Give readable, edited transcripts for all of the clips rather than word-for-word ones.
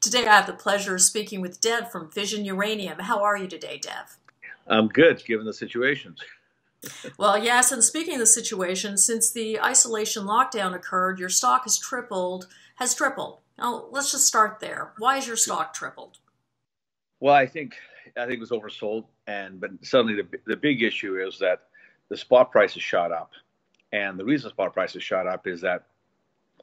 Today I have the pleasure of speaking with Dev from Fission Uranium. How are you today, Dev? I'm good, given the situation. Well, yes, and speaking of the situation, since the isolation lockdown occurred, your stock has tripled. Now, let's just start there. Why is your stock tripled? Well, I think it was oversold, but suddenly the big issue is that the spot price has shot up. And the reason spot prices shot up is that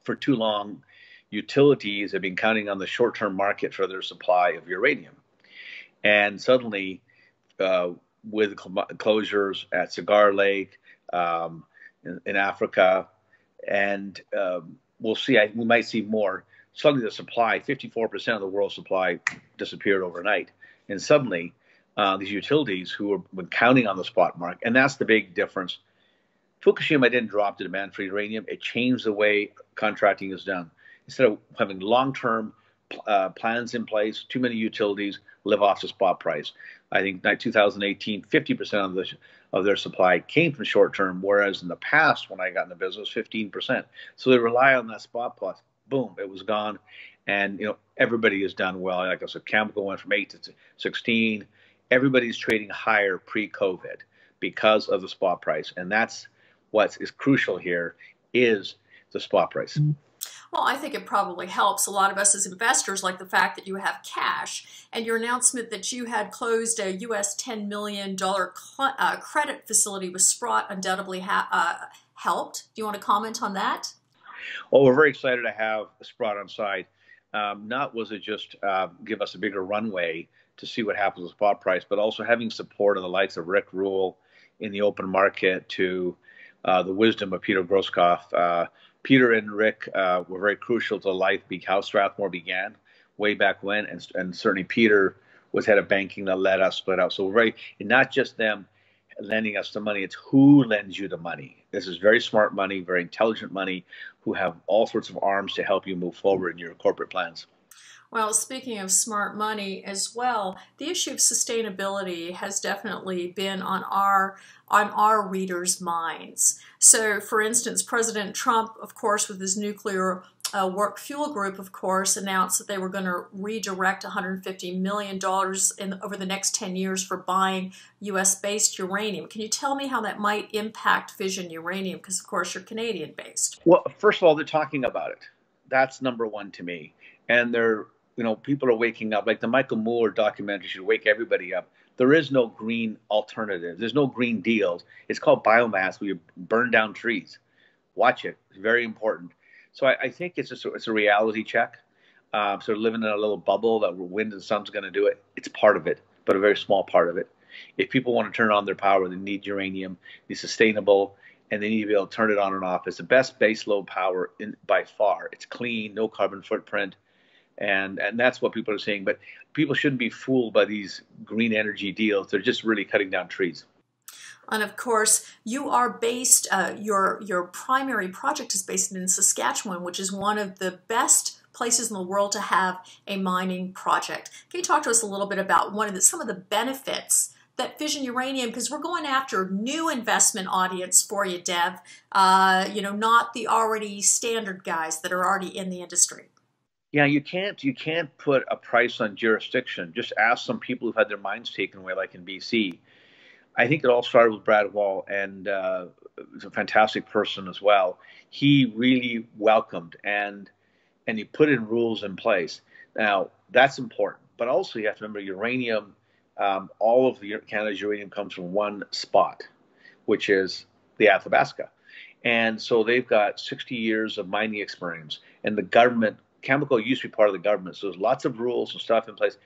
for too long, utilities have been counting on the short-term market for their supply of uranium. And suddenly, with closures at Cigar Lake, in Africa, and we might see more. Suddenly the supply, 54% of the world's supply disappeared overnight. And suddenly these utilities who were counting on the spot market, and that's the big difference. Fukushima didn't drop the demand for uranium. It changed the way contracting is done. Instead of having long-term plans in place, too many utilities live off the spot price. I think in 2018, 50% of their supply came from short-term, whereas in the past, when I got in the business, 15%. So they rely on that spot plus. Boom, it was gone. And, you know, everybody has done well. Like I said, Cameco went from 8 to 16. Everybody's trading higher pre-COVID because of the spot price. And that's what is crucial here is the spot price. Well, I think it probably helps a lot of us as investors, like the fact that you have cash and your announcement that you had closed a U.S. $10 million credit facility with Sprott undoubtedly helped. Do you want to comment on that? Well, we're very excited to have Sprott on side. Not was it just give us a bigger runway to see what happens with spot price, but also having support of the likes of Rick Rule in the open market to the wisdom of Peter Grosskopf. Peter and Rick were very crucial to life, how Strathmore began way back when, and certainly Peter was head of banking that led us split up. So we're very, and not just them lending us the money, it's who lends you the money. This is very smart money, very intelligent money, who have all sorts of arms to help you move forward in your corporate plans. Well, speaking of smart money as well, the issue of sustainability has definitely been on our readers' minds. So, for instance, President Trump, of course, with his nuclear work fuel group, of course, announced that they were going to redirect $150 million over the next 10 years for buying U.S.-based uranium. Can you tell me how that might impact Fission Uranium? Because, of course, you're Canadian-based. Well, first of all, they're talking about it. That's number one to me. And they're, you know, people are waking up. Like the Michael Moore documentary should wake everybody up. There is no green alternative. There's no green deals. It's called biomass, where you burn down trees. Watch it. It's very important. So I think it's just it's a reality check. Sort of living in a little bubble that wind and sun's going to do it. It's part of it, but a very small part of it. If people want to turn on their power, they need uranium. It's sustainable, and they need to be able to turn it on and off. It's the best baseload power by far. It's clean, no carbon footprint. And that's what people are saying. But people shouldn't be fooled by these green energy deals. They're just really cutting down trees. And of course, you are based, your primary project is based in Saskatchewan, which is one of the best places in the world to have a mining project. Can you talk to us a little bit about some of the benefits that Fission Uranium, because we're going after a new investment audience for you, Dev, you know, not the already standard guys that are already in the industry. Yeah, you can't put a price on jurisdiction. Just ask some people who've had their mines taken away, like in BC. I think it all started with Brad Wall, and he's a fantastic person as well. He really welcomed and he put in rules in place. Now that's important, but also you have to remember uranium. All of Canada's uranium comes from one spot, which is the Athabasca, and so they've got 60 years of mining experience, and the government. Chemical used to be part of the government, so there's lots of rules and stuff in place,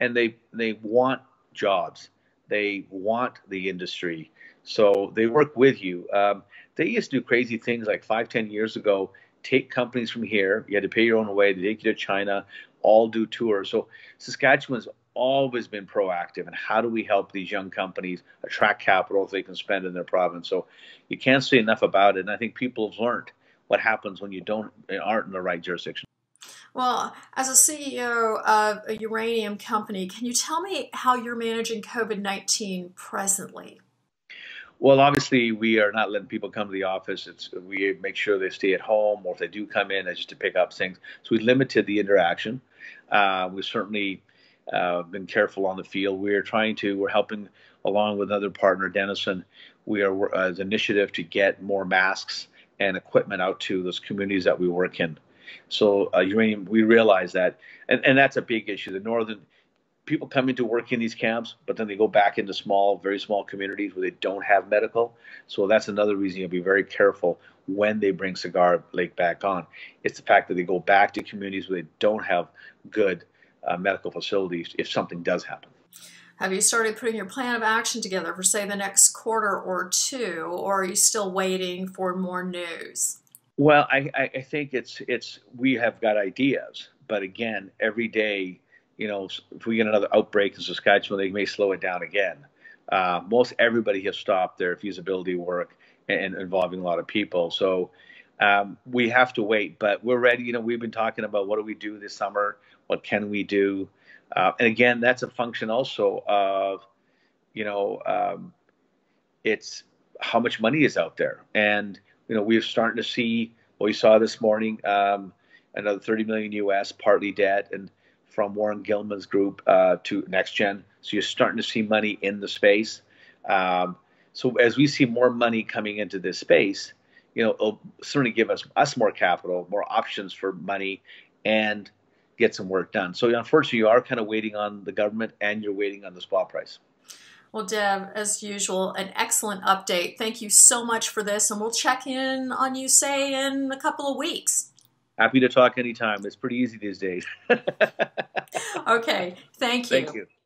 and they want jobs, they want the industry, so they work with you. They used to do crazy things like 5-10 years ago, take companies from here, you had to pay your own way, they take you to China, all do tours. So Saskatchewan's always been proactive, and how do we help these young companies attract capital so they can spend in their province? So you can't say enough about it, and I think people have learned what happens when you aren't in the right jurisdiction. Well, as a CEO of a uranium company, can you tell me how you're managing COVID-19 presently? Well, obviously, we are not letting people come to the office. We make sure they stay at home, or if they do come in, it's just to pick up things. So we limited the interaction. We've certainly been careful on the field. We're helping, along with another partner, Denison, as an initiative to get more masks and equipment out to those communities that we work in. So uranium, we realize that, and that's a big issue. The northern people come into work in these camps, but then they go back into small, very small communities where they don't have medical. So that's another reason you'll be very careful when they bring Cigar Lake back on. It's the fact that they go back to communities where they don't have good medical facilities if something does happen. Have you started putting your plan of action together for, say, the next quarter or two, or are you still waiting for more news? Well, I think we have got ideas, but again, every day, you know, if we get another outbreak in Saskatchewan, they may slow it down again. Most everybody has stopped their feasibility work and involving a lot of people. So we have to wait, but we're ready. You know, we've been talking about what do we do this summer? What can we do? And again, that's a function also of, you know, it's how much money is out there. And, you know, we're starting to see what we saw this morning, another $30 million U.S. partly debt, and from Warren Gilman's group to NextGen. So you're starting to see money in the space. So as we see more money coming into this space, you know, it'll certainly give us more capital, more options for money, and get some work done. So unfortunately, you are kind of waiting on the government, and you're waiting on the spot price. Well, Deb, as usual, an excellent update. Thank you so much for this, and we'll check in on you, say, in a couple of weeks. Happy to talk anytime. It's pretty easy these days. Okay. Thank you. Thank you.